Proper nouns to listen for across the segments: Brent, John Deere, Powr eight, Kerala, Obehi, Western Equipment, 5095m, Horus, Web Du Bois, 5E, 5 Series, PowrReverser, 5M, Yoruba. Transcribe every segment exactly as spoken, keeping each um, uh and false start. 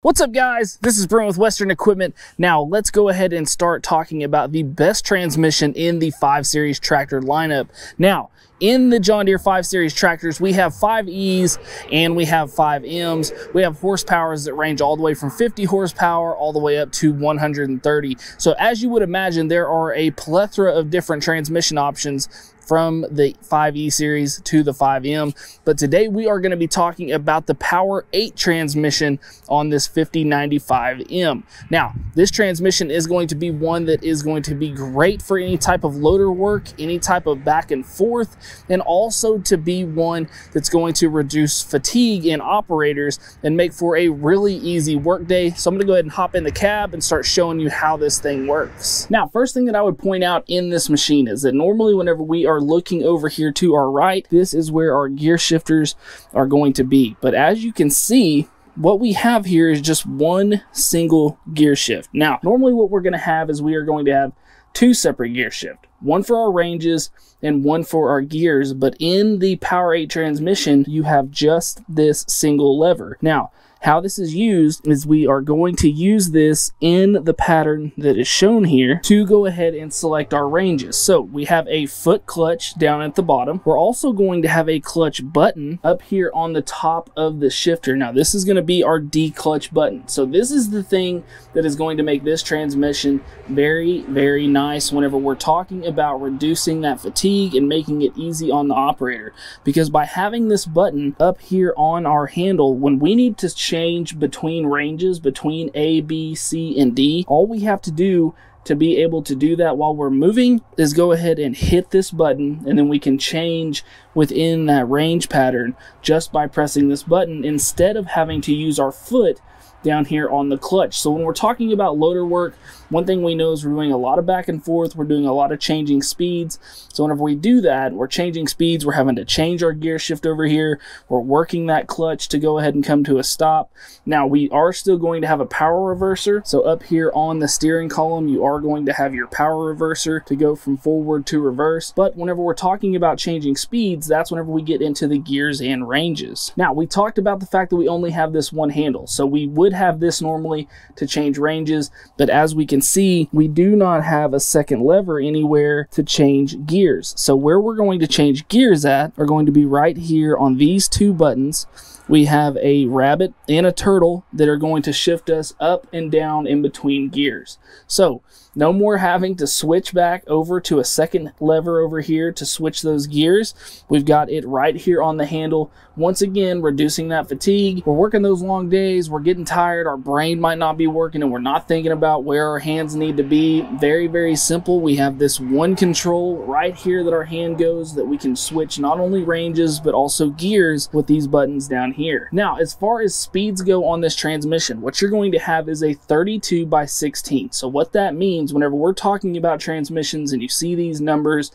What's up guys, this is Brent with Western Equipment. Now let's go ahead and start talking about the best transmission in the five series tractor lineup. Now in the John Deere five series tractors, we have five E's and we have five M's. We have horsepowers that range all the way from fifty horsepower all the way up to one hundred thirty. So as you would imagine, there are a plethora of different transmission options from the five E series to the five M. But today we are going to be talking about the Powr eight transmission on this fifty ninety-five M. Now, this transmission is going to be one that is going to be great for any type of loader work, any type of back and forth, and also to be one that's going to reduce fatigue in operators and make for a really easy work day. So I'm going to go ahead and hop in the cab and start showing you how this thing works. Now, first thing that I would point out in this machine is that normally whenever we are looking over here to our right, this is where our gear shifters are going to be. But as you can see, what we have here is just one single gear shift. Now, normally what we're going to have is we are going to have two separate gear shift, one for our ranges and one for our gears. But in the Powr eight transmission, you have just this single lever. Now, how this is used is we are going to use this in the pattern that is shown here to go ahead and select our ranges. So we have a foot clutch down at the bottom. We're also going to have a clutch button up here on the top of the shifter. Now this is going to be our declutch button. So this is the thing that is going to make this transmission very, very nice whenever we're talking about reducing that fatigue and making it easy on the operator. Because by having this button up here on our handle, when we need to change between ranges, between A, B, C, and D, all we have to do to be able to do that while we're moving is go ahead and hit this button, and then we can change within that range pattern just by pressing this button instead of having to use our foot down here on the clutch. So when we're talking about loader work, one thing we know is we're doing a lot of back and forth, we're doing a lot of changing speeds. So whenever we do that, we're changing speeds, we're having to change our gear shift over here, we're working that clutch to go ahead and come to a stop. Now we are still going to have a power reverser. So up here on the steering column, you are going to have your power reverser to go from forward to reverse. But whenever we're talking about changing speeds, that's whenever we get into the gears and ranges. Now we talked about the fact that we only have this one handle. So we would have this normally to change ranges, but as we can see, we do not have a second lever anywhere to change gears. So where we're going to change gears at are going to be right here on these two buttons. We have a rabbit and a turtle that are going to shift us up and down in between gears. So no more having to switch back over to a second lever over here to switch those gears. We've got it right here on the handle. Once again, reducing that fatigue. We're working those long days, we're getting tired, our brain might not be working, and we're not thinking about where our hands need to be. Very, very simple. We have this one control right here that our hand goes, that we can switch not only ranges but also gears with these buttons down here. Here. Now, as far as speeds go on this transmission, what you're going to have is a thirty-two by sixteen. So what that means, whenever we're talking about transmissions and you see these numbers,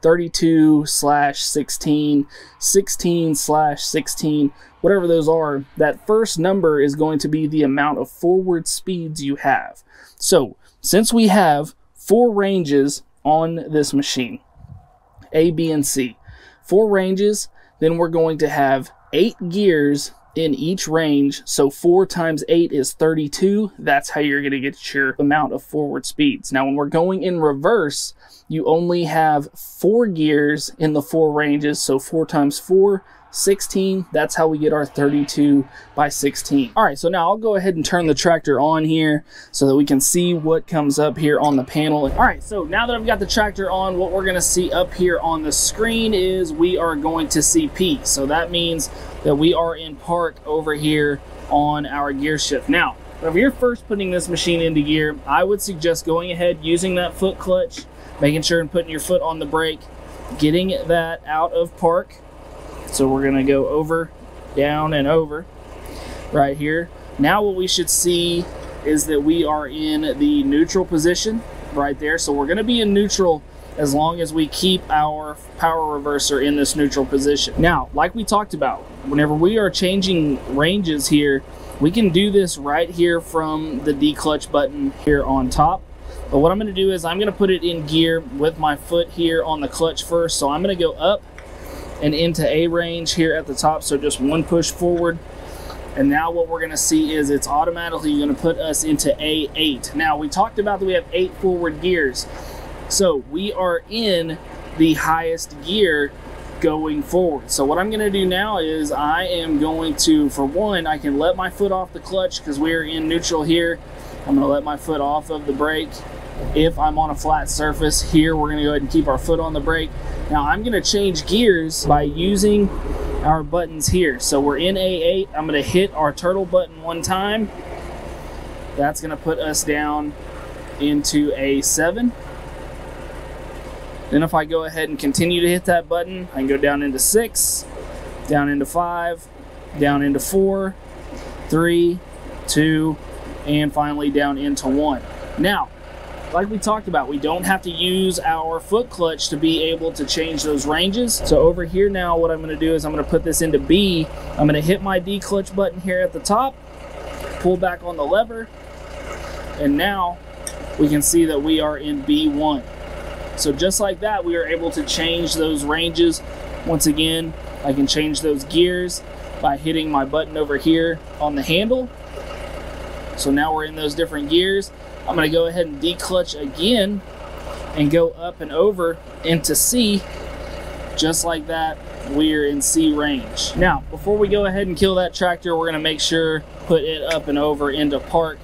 thirty-two slash sixteen, sixteen slash sixteen, whatever those are, that first number is going to be the amount of forward speeds you have. So since we have four ranges on this machine, A, B, and C, four ranges, then we're going to have eight gears in each range. So four times eight is thirty-two. That's how you're going to get your amount of forward speeds. Now, when we're going in reverse, you only have four gears in the four ranges. So four times four, sixteen. That's how we get our thirty-two by sixteen. All right, so now I'll go ahead and turn the tractor on here so that we can see what comes up here on the panel. All right, so now that I've got the tractor on, what we're going to see up here on the screen is we are going to see P. So that means that we are in park over here on our gear shift. Now, whenever you're first putting this machine into gear, I would suggest going ahead, using that foot clutch, making sure and putting your foot on the brake, getting that out of park. So we're going to go over, down, and over right here. Now what we should see is that we are in the neutral position right there. So we're going to be in neutral as long as we keep our power reverser in this neutral position. Now, like we talked about, whenever we are changing ranges here, we can do this right here from the declutch button here on top. But what I'm going to do is I'm going to put it in gear with my foot here on the clutch first. So I'm going to go up and into A range here at the top. So just one push forward, And now what we're gonna see is it's automatically gonna put us into A eight. Now we talked about that we have eight forward gears. So we are in the highest gear going forward. So what I'm gonna do now is I am going to, for one, I can let my foot off the clutch because we're in neutral here. I'm gonna let my foot off of the brake. If I'm on a flat surface here, we're gonna go ahead and keep our foot on the brake. Now I'm gonna change gears by using our buttons here. So we're in A eight, I'm gonna hit our turtle button one time. That's gonna put us down into A seven. Then if I go ahead and continue to hit that button, I can go down into six, down into five, down into four, three, two, and finally down into one. Now, like we talked about, we don't have to use our foot clutch to be able to change those ranges. So over here now, what I'm gonna do is I'm gonna put this into B. I'm gonna hit my D clutch button here at the top, pull back on the lever, and now we can see that we are in B one. So just like that, we are able to change those ranges. Once again, I can change those gears by hitting my button over here on the handle. So now we're in those different gears. I'm gonna go ahead and declutch again and go up and over into C. Just like that, we're in C range. Now, before we go ahead and kill that tractor, we're gonna make sure, put it up and over into park,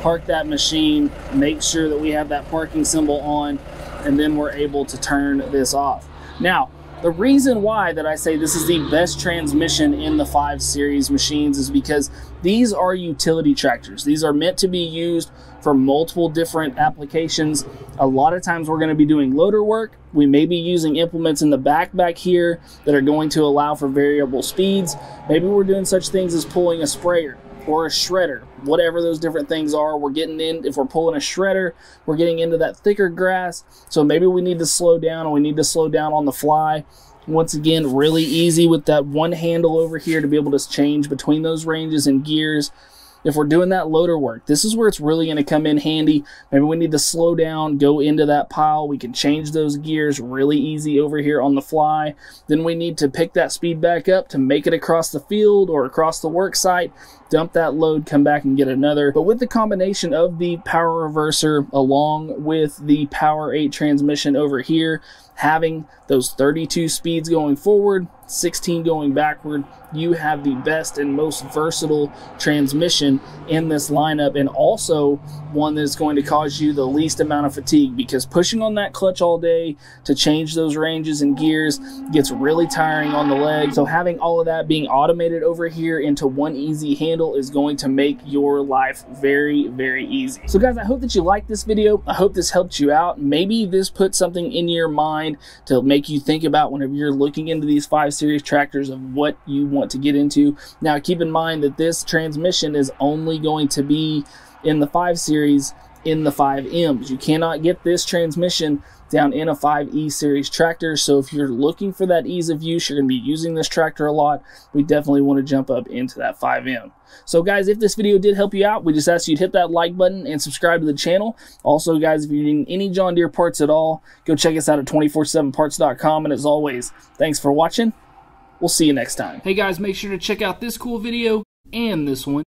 park that machine, make sure that we have that parking symbol on, and then we're able to turn this off. Now, the reason why that I say this is the best transmission in the five series machines is because these are utility tractors. These are meant to be used for multiple different applications. A lot of times we're gonna be doing loader work. We may be using implements in the back back here that are going to allow for variable speeds. Maybe we're doing such things as pulling a sprayer or a shredder, whatever those different things are. We're getting in, if we're pulling a shredder, we're getting into that thicker grass. So maybe we need to slow down, and we need to slow down on the fly. Once again, really easy with that one handle over here to be able to change between those ranges and gears. If we're doing that loader work, this is where it's really gonna come in handy. Maybe we need to slow down, go into that pile. We can change those gears really easy over here on the fly. Then we need to pick that speed back up to make it across the field or across the work site, dump that load, come back and get another. But with the combination of the power reverser along with the Powr eight transmission over here, having those thirty-two speeds going forward, sixteen going backward, you have the best and most versatile transmission in this lineup, and also one that's going to cause you the least amount of fatigue, because pushing on that clutch all day to change those ranges and gears gets really tiring on the leg. So having all of that being automated over here into one easy handle is going to make your life very, very easy. So guys, I hope that you liked this video. I hope this helped you out. Maybe this put something in your mind to make you think about whenever you're looking into these five series tractors of what you want to get into. Now keep in mind that this transmission is only going to be in the five series, in the five M's. You cannot get this transmission down in a five E series tractor. So if you're looking for that ease of use, you're gonna be using this tractor a lot, we definitely wanna jump up into that five M. So guys, if this video did help you out, we just ask you to hit that like button and subscribe to the channel. Also guys, if you're needing any John Deere parts at all, go check us out at two four seven parts dot com. And as always, thanks for watching. We'll see you next time. Hey guys, make sure to check out this cool video and this one.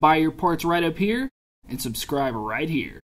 Buy your parts right up here and subscribe right here.